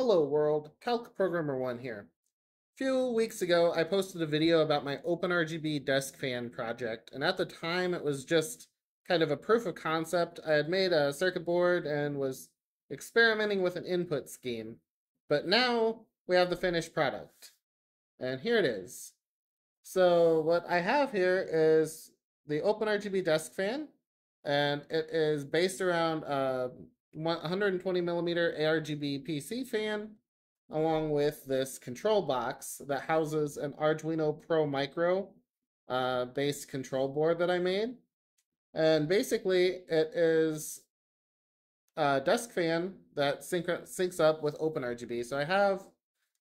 Hello world, Calc Programmer One here. A few weeks ago, I posted a video about my OpenRGB desk fan project, and at the time it was just kind of a proof of concept. I had made a circuit board and was experimenting with an input scheme, but now we have the finished product. And here it is. So what I have here is the OpenRGB desk fan, and it is based around 120mm ARGB PC fan, along with this control box that houses an Arduino Pro Micro based control board that I made. And basically it is a desk fan that syncs up with OpenRGB. So I have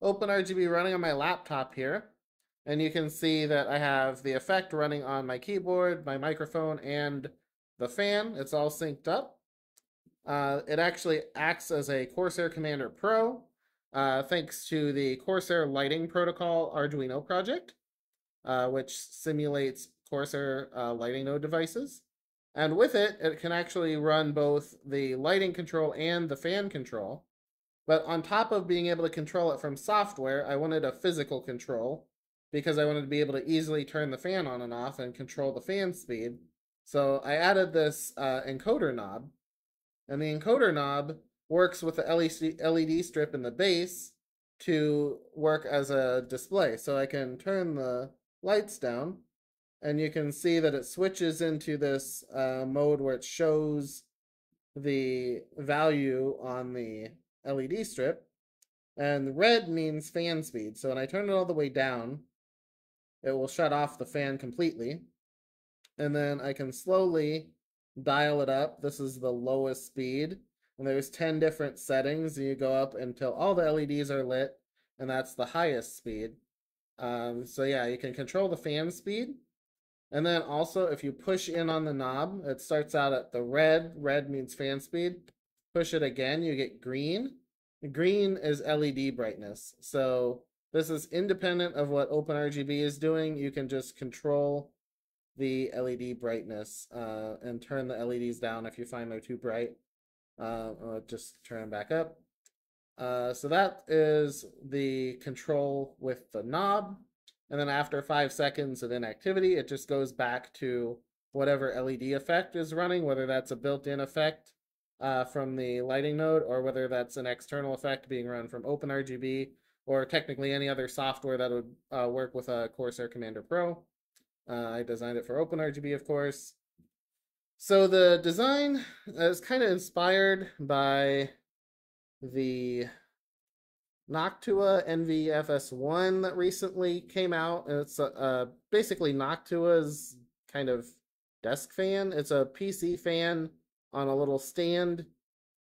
OpenRGB running on my laptop here, and you can see that I have the effect running on my keyboard, my microphone, and the fan. It's all synced up. It actually acts as a Corsair Commander Pro, thanks to the Corsair Lighting Protocol Arduino project, which simulates Corsair lighting node devices. And with it, it can actually run both the lighting control and the fan control. But on top of being able to control it from software, I wanted a physical control because I wanted to be able to easily turn the fan on and off and control the fan speed. So I added this encoder knob. And the encoder knob works with the LED strip in the base to work as a display. So I can turn the lights down, and you can see that it switches into this mode where it shows the value on the LED strip. And red means fan speed. So when I turn it all the way down, it will shut off the fan completely. And then I can slowly dial it up. This is the lowest speed, and there's 10 different settings, and you go up until all the LEDs are lit, and that's the highest speed. So yeah, you can control the fan speed. And then also, if you push in on the knob, it starts out at the red means fan speed. Push it again, you get green is LED brightness. So this is independent of what OpenRGB is doing. You can just control the LED brightness and turn the LEDs down if you find they're too bright, or just turn them back up. So that is the control with the knob, and then after 5 seconds of inactivity, it just goes back to whatever LED effect is running, whether that's a built-in effect from the lighting node, or whether that's an external effect being run from OpenRGB, or technically any other software that would work with a Corsair Commander Pro. I designed it for OpenRGB, of course. So the design is kind of inspired by the Noctua NV-FS1 that recently came out. And it's basically Noctua's kind of desk fan. It's a PC fan on a little stand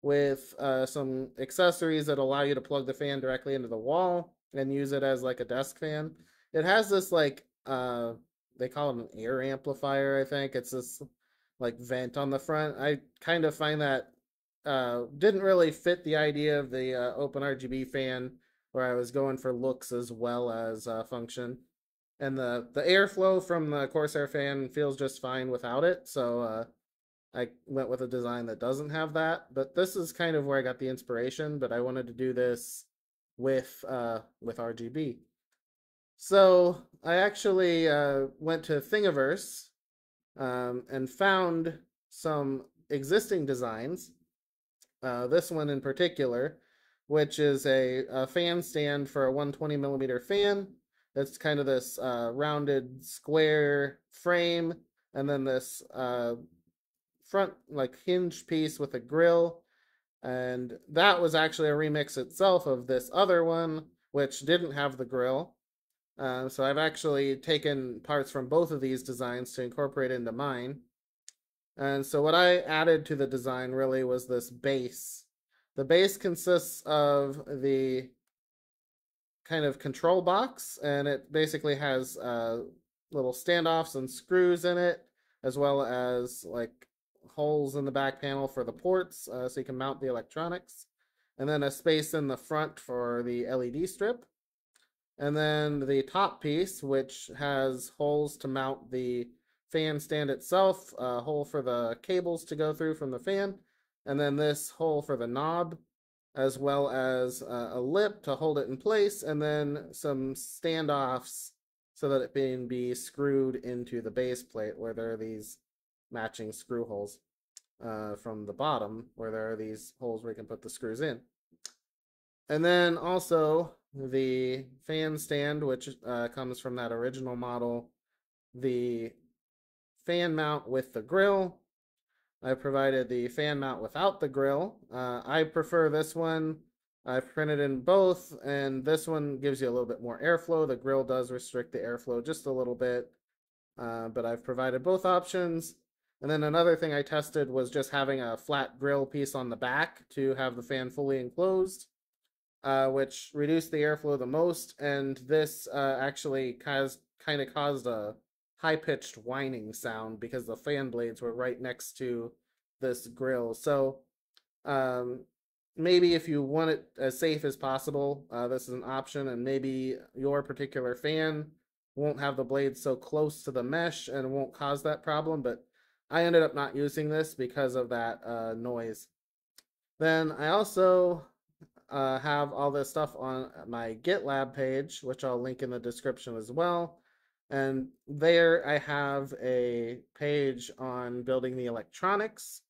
with some accessories that allow you to plug the fan directly into the wall and use it as like a desk fan. It has this like they call it an air amplifier, I think. It's this like vent on the front. I kind of find that didn't really fit the idea of the OpenRGB fan, where I was going for looks as well as function. And the airflow from the Corsair fan feels just fine without it. So I went with a design that doesn't have that. But this is kind of where I got the inspiration, but I wanted to do this with RGB. So I actually went to Thingiverse and found some existing designs, this one in particular, which is a fan stand for a 120mm fan. It's kind of this rounded square frame, and then this front like hinge piece with a grill. And that was actually a remix itself of this other one, which didn't have the grill. So I've actually taken parts from both of these designs to incorporate into mine. And so what I added to the design really was this base. The base consists of the kind of control box, and it basically has little standoffs and screws in it, as well as like holes in the back panel for the ports, so you can mount the electronics. And then a space in the front for the LED strip. And then the top piece, which has holes to mount the fan stand itself, a hole for the cables to go through from the fan, and then this hole for the knob. as well as a lip to hold it in place, and then some standoffs so that it can be screwed into the base plate where there are these matching screw holes from the bottom, where there are these holes where you can put the screws in. And then also the fan stand, which comes from that original model, the fan mount with the grill. I provided the fan mount without the grill. I prefer this one. I've printed in both, and this one gives you a little bit more airflow. The grill does restrict the airflow just a little bit, but I've provided both options. And then another thing I tested was just having a flat grill piece on the back to have the fan fully enclosed, which reduced the airflow the most, and this actually kind of caused a high-pitched whining sound because the fan blades were right next to this grill. So maybe if you want it as safe as possible, this is an option, and maybe your particular fan won't have the blades so close to the mesh and won't cause that problem, but I ended up not using this because of that noise. Then I also have all this stuff on my GitLab page, which I'll link in the description as well. And there I have a page on building the electronics,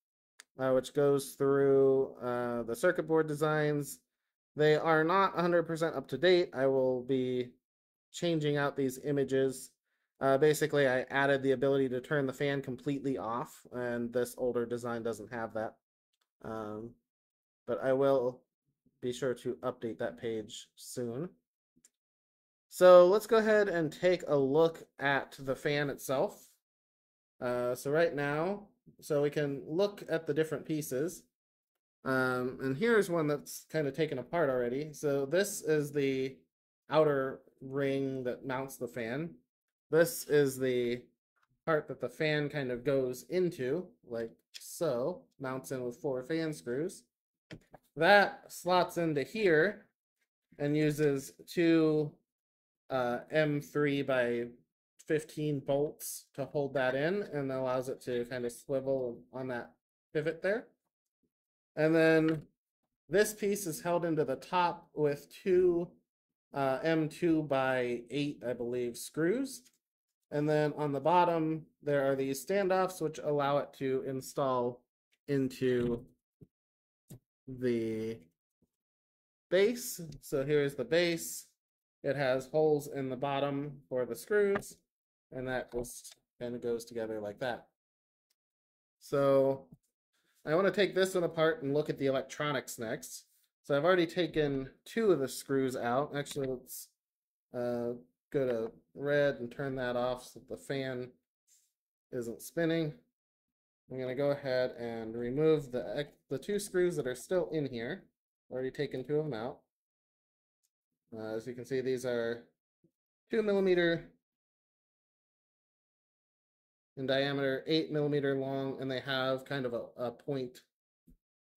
which goes through the circuit board designs. They are not 100% up to date. I will be changing out these images. Basically, I added the ability to turn the fan completely off, and this older design doesn't have that. But I will be sure to update that page soon. So let's go ahead and take a look at the fan itself. So right now, we can look at the different pieces. And here's one that's kind of taken apart already. So this is the outer ring that mounts the fan. This is the part that the fan kind of goes into, like so, mounts in with 4 fan screws. That slots into here and uses 2 M3 by 15 bolts to hold that in, and allows it to kind of swivel on that pivot there. And then this piece is held into the top with 2 M2 by 8, I believe, screws. And then on the bottom, there are these standoffs which allow it to install into the base. So here's the base. It has holes in the bottom for the screws, and that just kind of goes together like that. So I want to take this one apart and look at the electronics next. So I've already taken 2 of the screws out. Actually, let's go to red and turn that off so the fan isn't spinning. I'm going to go ahead and remove the 2 screws that are still in here. I've already taken 2 of them out. As you can see, these are 2 millimeter in diameter, 8 millimeter long, and they have kind of a point,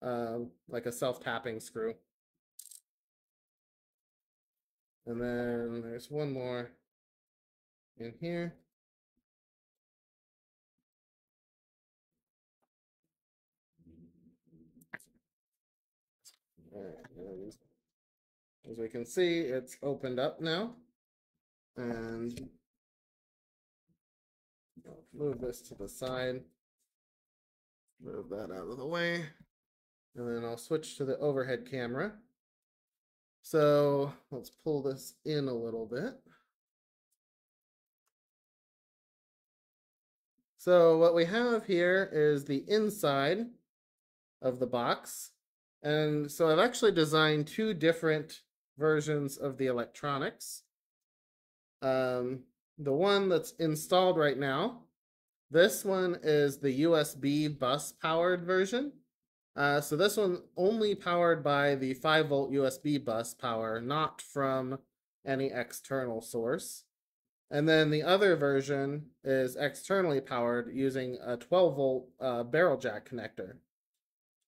like a self-tapping screw. And then there's one more in here. All right, as we can see, it's opened up now, and I'll move this to the side, move that out of the way, and then I'll switch to the overhead camera. So let's pull this in a little bit. So what we have here is the inside of the box, and so I've actually designed 2 different versions of the electronics. The one that's installed right now, this one is the USB bus powered version. So this one only powered by the 5-volt USB bus power, not from any external source. And then the other version is externally powered using a 12-volt barrel jack connector.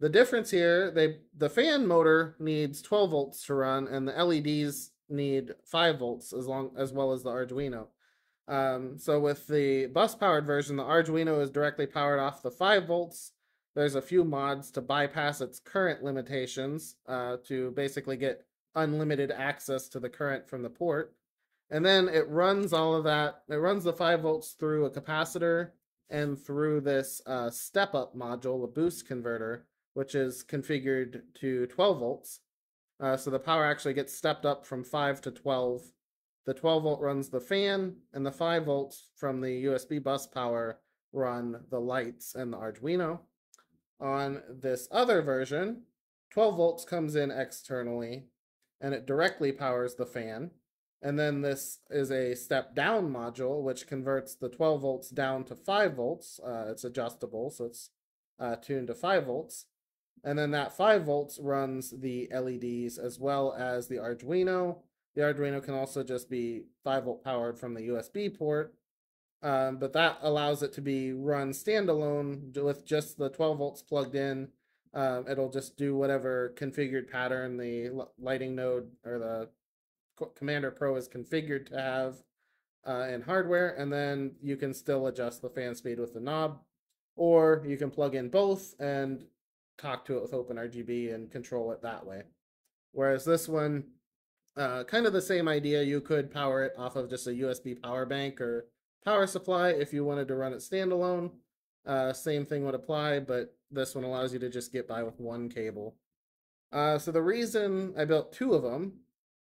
The difference here, the fan motor needs 12 volts to run, and the LEDs need 5 volts as well as the Arduino. So with the bus-powered version, the Arduino is directly powered off the 5 volts. there's a few mods to bypass its current limitations to basically get unlimited access to the current from the port. And then it runs all of that. It runs the 5 volts through a capacitor and through this step-up module, a boost converter, which is configured to 12 volts. So the power actually gets stepped up from 5 to 12. The 12 volt runs the fan, and the 5 volts from the USB bus power run the lights and the Arduino. On this other version, 12 volts comes in externally, and it directly powers the fan. And then this is a step down module, which converts the 12 volts down to 5 volts. It's adjustable, so it's tuned to 5 volts. And then that 5 volts runs the LEDs as well as the Arduino. The Arduino can also just be 5 volt powered from the USB port. But that allows it to be run standalone with just the 12 volts plugged in. It'll just do whatever configured pattern the lighting node or the Commander Pro is configured to have in hardware, and then you can still adjust the fan speed with the knob, or you can plug in both and talk to it with OpenRGB and control it that way. Whereas this one, kind of the same idea, you could power it off of just a USB power bank or power supply if you wanted to run it standalone. Same thing would apply, but this one allows you to just get by with one cable. So the reason I built two of them,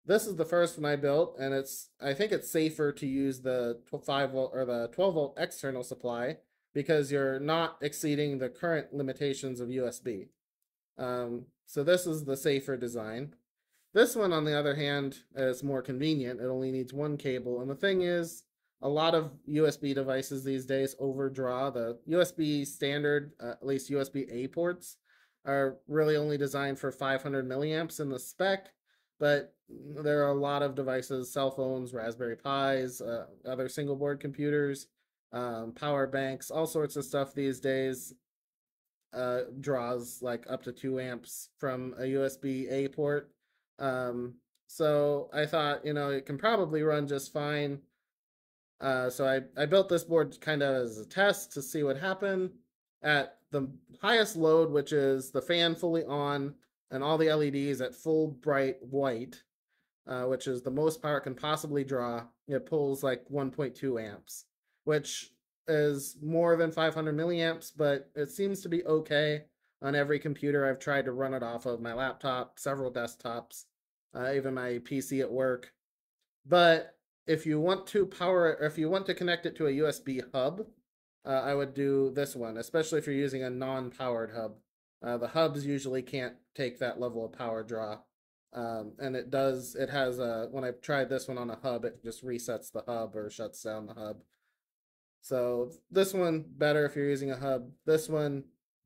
this is the first one I built, and I think it's safer to use the 5 volt or the 12 volt external supply because you're not exceeding the current limitations of USB. So this is the safer design. This one, on the other hand, is more convenient. It only needs one cable, and the thing is, a lot of USB devices these days overdraw. The USB standard, at least USB-A ports, are really only designed for 500 milliamps in the spec, but there are a lot of devices, cell phones, Raspberry Pis, other single board computers, power banks, all sorts of stuff these days draws like up to 2 amps from a USB-A port. So I thought, you know, it can probably run just fine. So I built this board kind of as a test to see what happened. At the highest load, which is the fan fully on and all the LEDs at full bright white, which is the most power it can possibly draw, it pulls like 1.2 amps, which is more than 500 milliamps, but it seems to be okay on every computer I've tried to run it off of, my laptop, several desktops, even my PC at work. But if you want to power it, or if you want to connect it to a USB hub, I would do this one, especially if you're using a non-powered hub. The hubs usually can't take that level of power draw, and it does. It has a. When I've tried this one on a hub, it just resets the hub or shuts down the hub. So this one better if you're using a hub. This one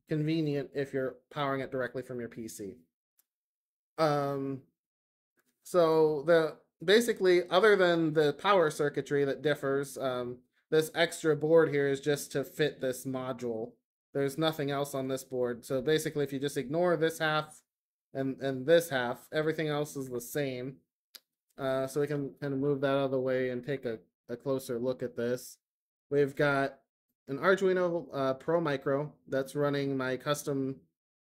convenient if you're powering it directly from your PC. So the. Basically, other than the power circuitry that differs, this extra board here is just to fit this module. There's nothing else on this board. So basically, if you just ignore this half and this half, everything else is the same. So we can kind of move that out of the way and take a closer look at this. We've got an Arduino Pro Micro that's running my custom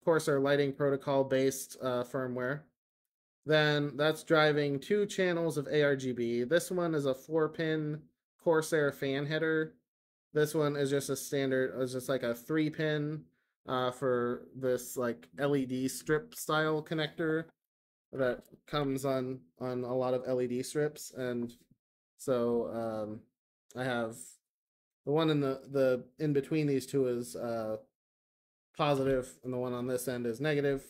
Corsair Lighting Protocol-based firmware. Then that's driving 2 channels of ARGB. This one is a 4-pin Corsair fan header. This one is just a standard, it's just like a 3-pin for this like LED strip style connector that comes on a lot of LED strips. And so I have the one in the in between these two is positive, and the one on this end is negative.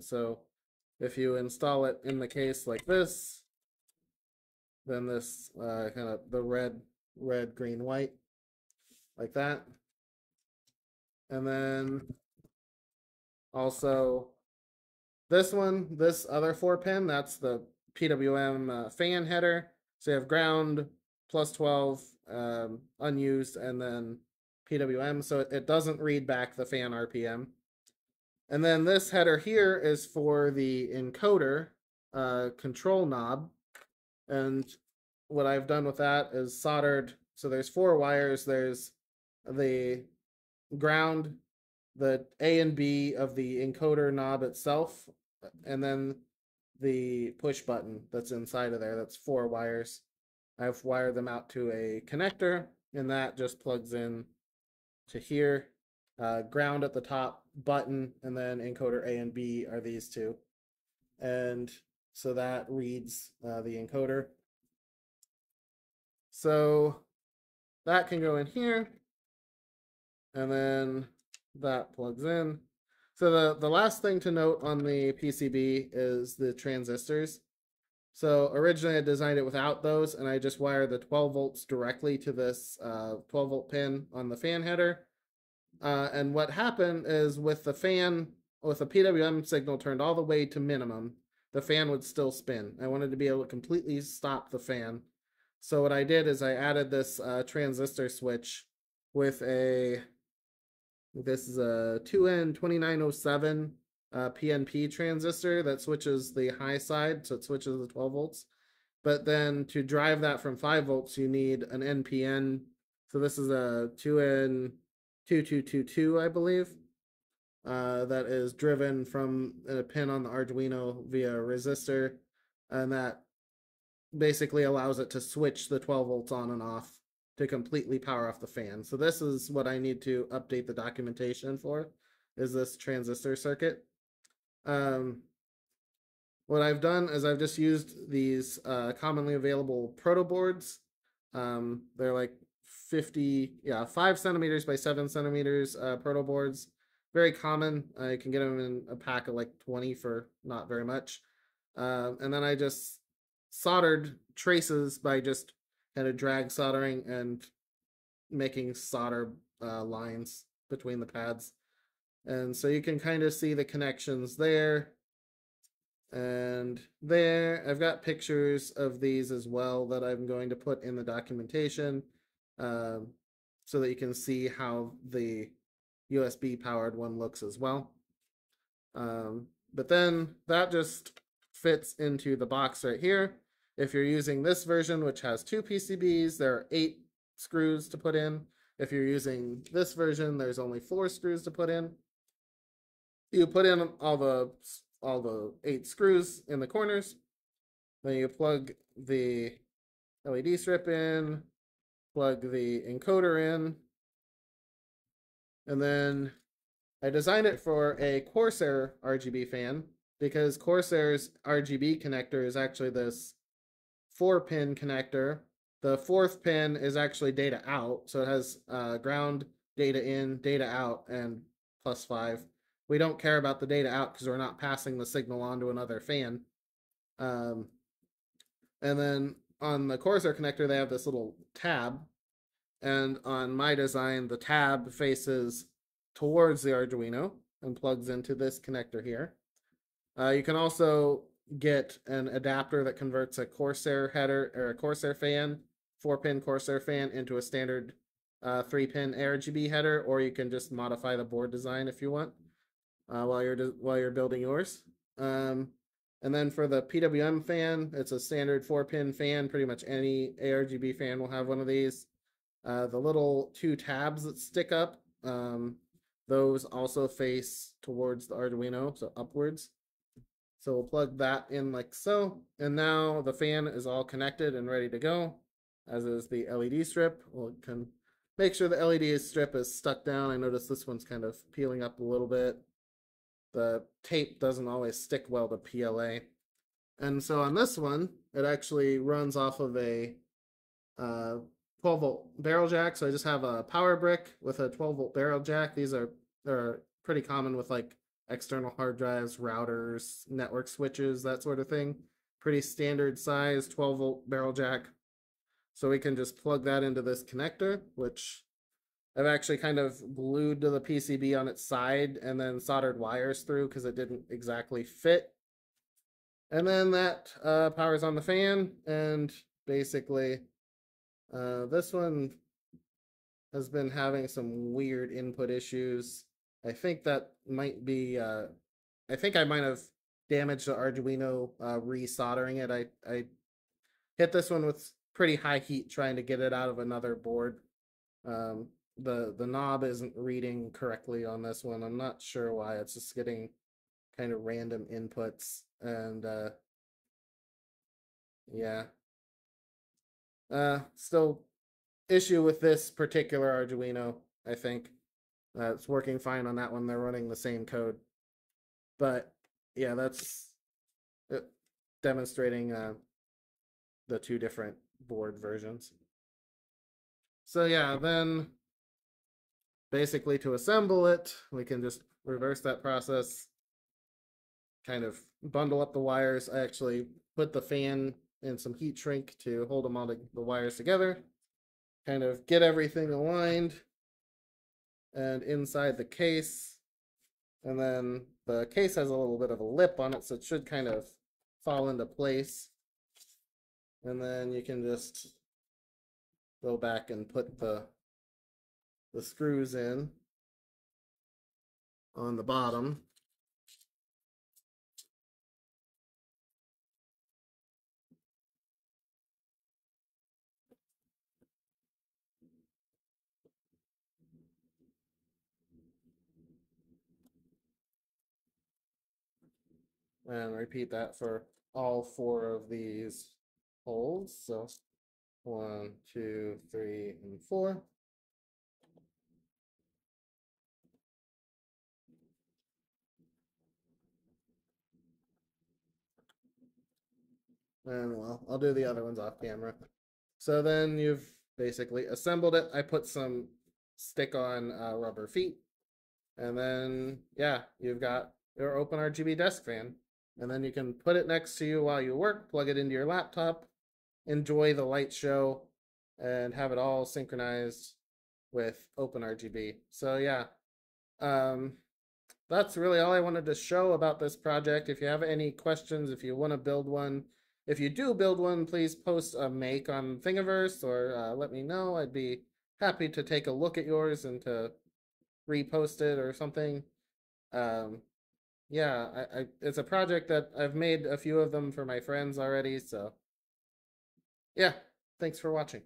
So if you install it in the case like this, then this kind of the red, green, white, like that. And then also this one, this other 4-pin, that's the PWM fan header. So you have ground, plus 12, unused, and then PWM. So it doesn't read back the fan RPM. And then this header here is for the encoder control knob. And what I've done with that is soldered. So there's 4 wires. There's the ground, the A and B of the encoder knob itself, and then the push button that's inside of there. That's 4 wires. I've wired them out to a connector, and that just plugs in to here. Ground at the top, button, and then encoder A and B are these two. And so that reads the encoder. So that can go in here, and then that plugs in. So the last thing to note on the PCB is the transistors. So originally I designed it without those, and I just wired the 12 volts directly to this 12 volt pin on the fan header. And what happened is with the fan, with the PWM signal turned all the way to minimum, the fan would still spin. I wanted to be able to completely stop the fan. So what I did is I added this transistor switch with a, this is a 2N2907 PNP transistor that switches the high side, so it switches the 12 volts. But then to drive that from 5 volts, you need an NPN. So this is a 2N2222, I believe, that is driven from a pin on the Arduino via a resistor, and that basically allows it to switch the 12 volts on and off to completely power off the fan. So this is what I need to update the documentation for, is this transistor circuit. What I've done is I've just used these commonly available proto boards. They're like 5 centimeters by 7 centimeters proto boards. Very common. You can get them in a pack of like 20 for not very much. And then I just soldered traces by just kind of drag soldering and making solder lines between the pads. And so you can kind of see the connections there and there. I've got pictures of these as well that I'm going to put in the documentation, so that you can see how the USB powered one looks as well. But then that just fits into the box right here. If you're using this version, which has 2 PCBs, there are 8 screws to put in. If you're using this version, there's only 4 screws to put in. You put in all the 8 screws in the corners. Then you plug the LED strip in, plug the encoder in, and then I designed it for a Corsair RGB fan, because Corsair's RGB connector is actually this 4-pin connector. The 4th pin is actually data out, so it has ground, data in, data out, and +5. We don't care about the data out because we're not passing the signal on to another fan. And then on the Corsair connector, they have this little tab, and on my design, the tab faces towards the Arduino and plugs into this connector here. You can also get an adapter that converts a Corsair header or a Corsair fan, 4-pin Corsair fan, into a standard 3-pin ARGB header, or you can just modify the board design if you want while you're building yours. And then for the PWM fan, it's a standard 4-pin fan. Pretty much any ARGB fan will have one of these. The little 2 tabs that stick up, those also face towards the Arduino, so upwards. So we'll plug that in like so. And now the fan is all connected and ready to go, as is the LED strip. We'll can make sure the LED strip is stuck down. I noticed this one's kind of peeling up a little bit. The tape doesn't always stick well to PLA. And so on this one, it actually runs off of a 12 volt barrel jack. So I just have a power brick with a 12 volt barrel jack. These are pretty common with like external hard drives, routers, network switches, that sort of thing. Pretty standard size 12 volt barrel jack. So we can just plug that into this connector, which I've actually kind of glued to the PCB on its side and then soldered wires through because it didn't exactly fit. And then that powers on the fan, and basically this one has been having some weird input issues. I think that might be, I think I might have damaged the Arduino re-soldering it. I hit this one with pretty high heat trying to get it out of another board. the knob isn't reading correctly on this one. I'm not sure why. It's just getting kind of random inputs, and yeah. Still issue with this particular Arduino, I think. It's working fine on that one. They're running the same code. But yeah, that's demonstrating the two different board versions. So yeah, then basically to assemble it, we can just reverse that process, kind of bundle up the wires. I actually put the fan and some heat shrink to hold them all the wires together, kind of get everything aligned and inside the case. And then the case has a little bit of a lip on it, so it should kind of fall into place. And then you can just go back and put the screws in on the bottom. And repeat that for all four of these holes. So 1, 2, 3, and 4. And well, I'll do the other ones off camera. So then you've basically assembled it. I put some stick-on rubber feet. And then, yeah, you've got your OpenRGB desk fan. And then you can put it next to you while you work, plug it into your laptop, enjoy the light show, and have it all synchronized with OpenRGB. So yeah, that's really all I wanted to show about this project. If you have any questions, if you want to build one, if you do build one, please post a make on Thingiverse or let me know. I'd be happy to take a look at yours and to repost it or something. Yeah, it's a project that I've made a few of them for my friends already, so yeah, thanks for watching.